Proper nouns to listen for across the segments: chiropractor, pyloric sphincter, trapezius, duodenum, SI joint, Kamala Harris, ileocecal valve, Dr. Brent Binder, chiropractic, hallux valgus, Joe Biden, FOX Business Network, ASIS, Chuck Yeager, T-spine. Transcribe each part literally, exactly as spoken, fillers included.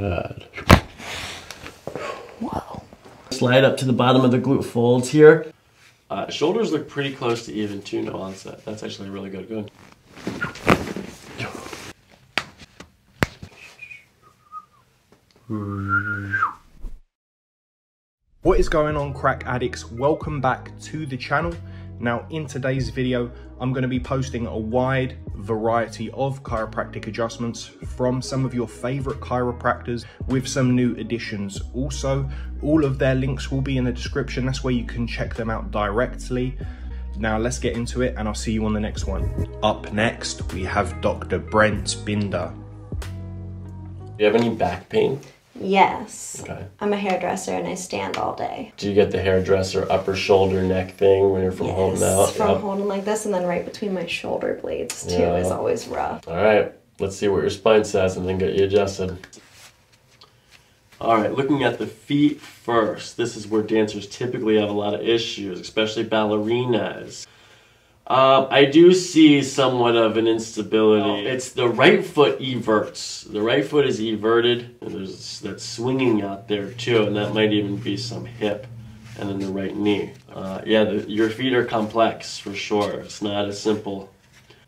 God. Wow. Slide up to the bottom of the glute folds here. Uh, shoulders look pretty close to even to no onset. That's actually really good. Good. What is going on, crack addicts? Welcome back to the channel. Now, in today's video, I'm going to be posting a wide variety of chiropractic adjustments from some of your favorite chiropractors with some new additions. Also, all of their links will be in the description. That's where you can check them out directly. Now, let's get into it, and I'll see you on the next one. Up next, we have Doctor Brent Binder. Do you have any back pain? Yes. Okay. I'm a hairdresser and I stand all day. Do you get the hairdresser upper shoulder neck thing when you're from yes, holding out? From yep. holding like this, and then right between my shoulder blades too yeah. is always rough. All right, let's see what your spine says and then get you adjusted. All right, looking at the feet first. This is where dancers typically have a lot of issues, especially ballerinas. Um, I do see somewhat of an instability. It's the right foot everts. The right foot is everted, and there's that swinging out there too, and that might even be some hip, and then the right knee. Uh, yeah, the, your feet are complex for sure. It's not as simple.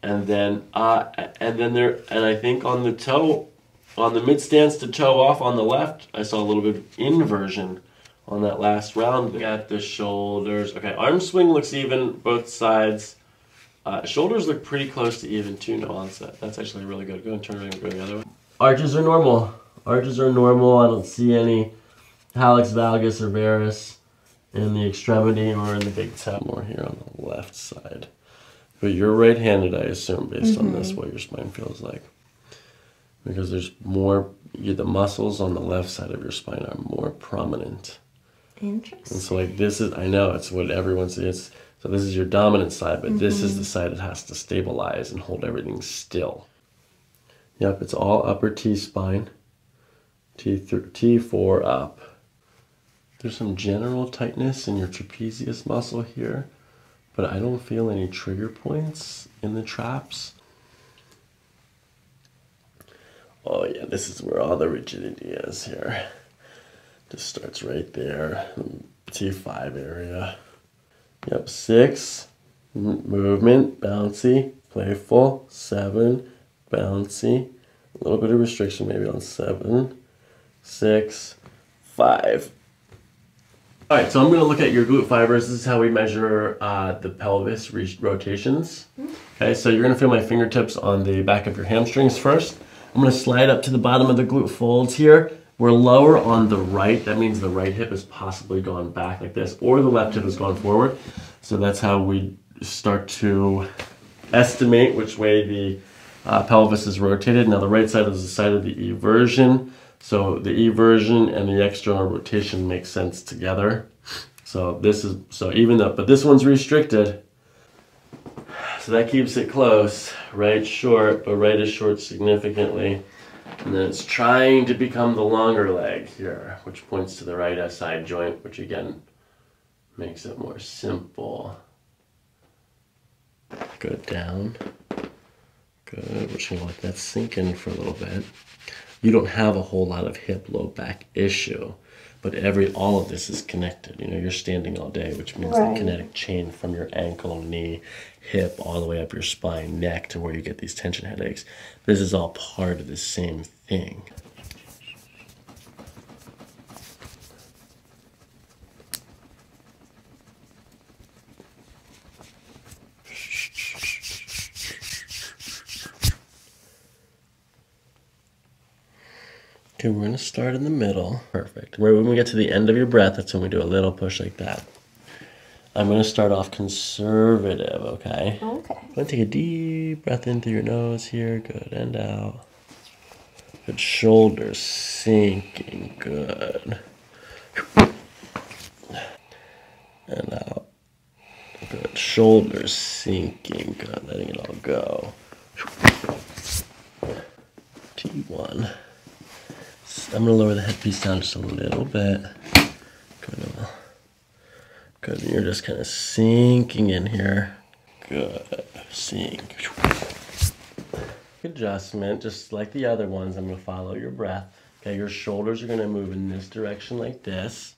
And then, uh, and then there, and I think on the toe, on the mid stance to toe off on the left, I saw a little bit of inversion on that last round. Look at the shoulders. Okay, arm swing looks even both sides. Uh, shoulders look pretty close to even to no onset. That's actually really good. Go and turn around and go the other way. Arches are normal. Arches are normal. I don't see any hallux valgus or varus in the extremity or in the big toe. More here on the left side. But you're right-handed, I assume, based mm-hmm. on this, what your spine feels like. Because there's more, you, the muscles on the left side of your spine are more prominent. Interesting. And so like this is, I know, it's what everyone sees. So this is your dominant side, but mm-hmm. this is the side that has to stabilize and hold everything still. Yep, it's all upper T-spine, T four up. There's some general tightness in your trapezius muscle here, but I don't feel any trigger points in the traps. Oh yeah, this is where all the rigidity is here. Just starts right there, T five area. Yep, six, movement, bouncy, playful, seven, bouncy, a little bit of restriction maybe on seven, six, five. All right, so I'm gonna look at your glute fibers. This is how we measure uh, the pelvis rotations. Okay, so you're gonna feel my fingertips on the back of your hamstrings first. I'm gonna slide up to the bottom of the glute folds here. We're lower on the right. That means the right hip has possibly gone back like this, or the left hip has gone forward. So that's how we start to estimate which way the uh, pelvis is rotated. Now the right side is the side of the eversion. So the eversion and the external rotation make sense together. So this is, so even though, but this one's restricted. So that keeps it close. Right short, but right is short significantly. And then it's trying to become the longer leg here, which points to the right S I joint, which again makes it more simple. Good, down. Good, which is like that's sinking for a little bit. You don't have a whole lot of hip low back issue, but every all of this is connected. You know, you're standing all day, which means right. the kinetic chain from your ankle, knee, hip, all the way up your spine, neck to where you get these tension headaches. This is all part of the same thing. Okay, we're gonna start in the middle. Perfect. Right when we get to the end of your breath, that's when we do a little push like that. I'm gonna start off conservative, okay? Okay. I'm gonna take a deep breath in through your nose here. Good, and out. Good, shoulders sinking, good. And out. Good, shoulders sinking, good. Letting it all go. T one. I'm gonna lower the headpiece down just a little bit. Good. Good. You're just kind of sinking in here. Good. Sink. Adjustment, just like the other ones. I'm gonna follow your breath. Okay, your shoulders are going to move in this direction like this.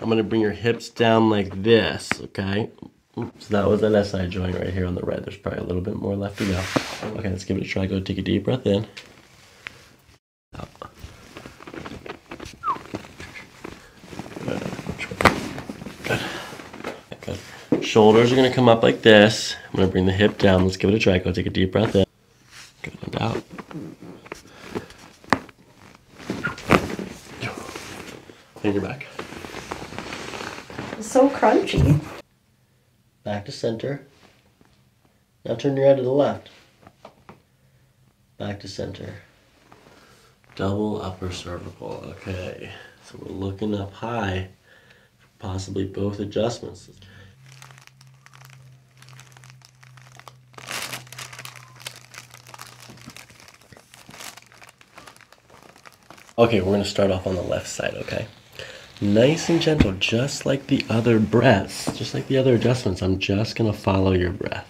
I'm going to bring your hips down like this, okay? Oops, that was an S I joint right here on the right. There's probably a little bit more left to go. Okay, let's give it a try. Go take a deep breath in. Out. Good. Good. Good. Shoulders are going to come up like this. I'm going to bring the hip down. Let's give it a try. Go take a deep breath in. Good. And out. And you're back. It's so crunchy. Back to center. Now turn your head to the left. Back to center. Double upper cervical. Okay. So we're looking up high for possibly both adjustments. Okay, we're going to start off on the left side, okay? Nice and gentle, just like the other breaths, just like the other adjustments. I'm just going to follow your breath.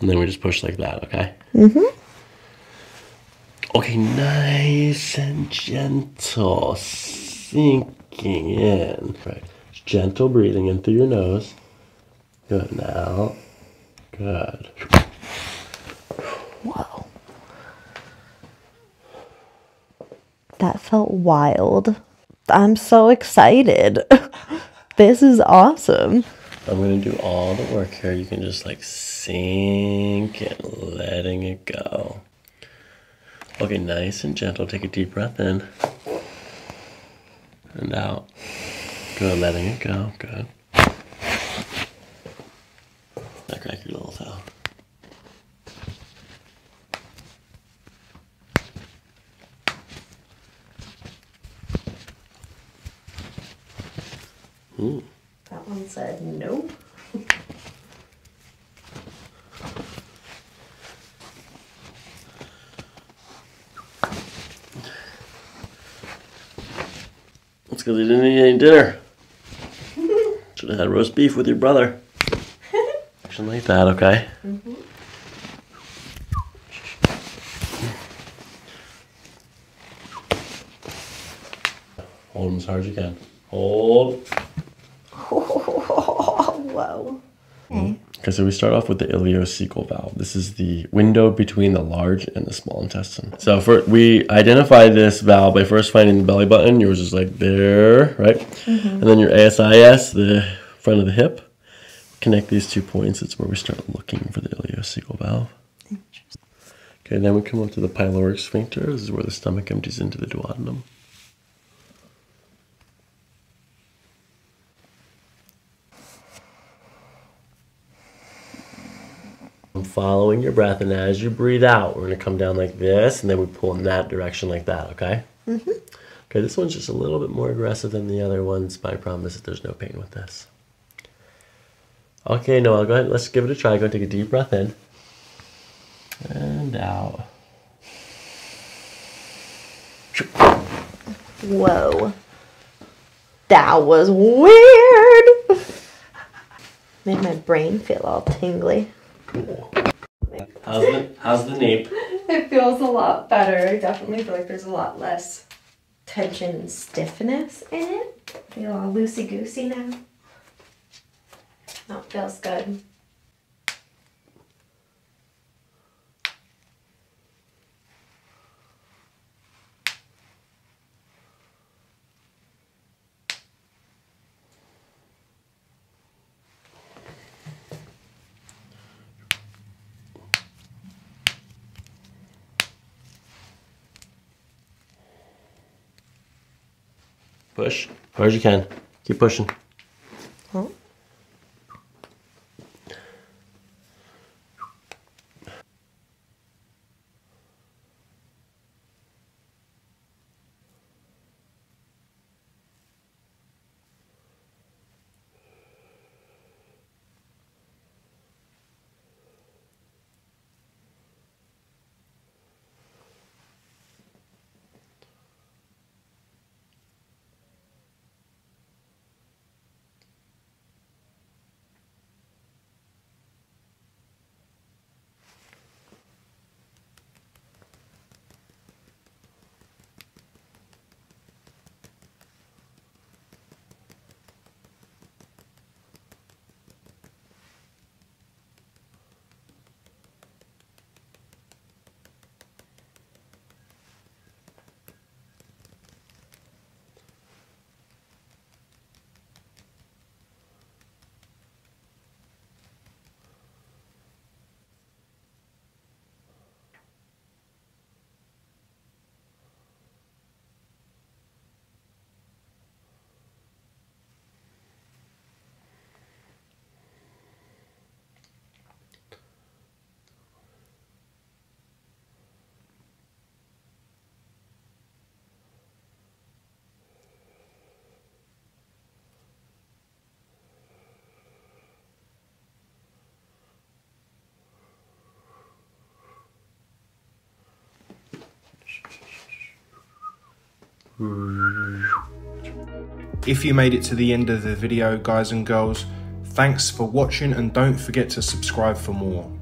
And then we just push like that, okay? Mm-hmm. Okay, nice and gentle, sinking in. Right, just gentle breathing in through your nose. Good, now. Good. Wow. That felt wild. I'm so excited. This is awesome. I'm going to do all the work here. You can just like sink and letting it go. Okay, nice and gentle. Take a deep breath in. And out. Good, letting it go. Good. Now crack your little towel. Ooh. That one said no. That's because you didn't eat any dinner. Should have had roast beef with your brother. Action like that, okay? Mm-hmm. Hold them as hard as you can. Hold. Whoa. Okay. Okay, so we start off with the ileocecal valve. This is the window between the large and the small intestine. So for, we identify this valve by first finding the belly button. Yours is like there, right? Mm-hmm. And then your A S I S, the front of the hip. Connect these two points. It's where we start looking for the ileocecal valve. Interesting. Okay, then we come up to the pyloric sphincter. This is where the stomach empties into the duodenum. Following your breath, and as you breathe out, we're going to come down like this, and then we pull in that direction like that, okay? Mm-hmm. Okay, this one's just a little bit more aggressive than the other ones, but I promise that there's no pain with this. Okay, Noelle, go ahead, let's give it a try. Go take a deep breath in. And out. Whoa. That was weird! Made my brain feel all tingly. Cool. How's the, how's the nape? It feels a lot better. I definitely feel like there's a lot less tension and stiffness in it. I feel all loosey-goosey now. That feels good. Push hard as you can. Keep pushing. Oh. If you made it to the end of the video, guys and girls, thanks for watching, and don't forget to subscribe for more.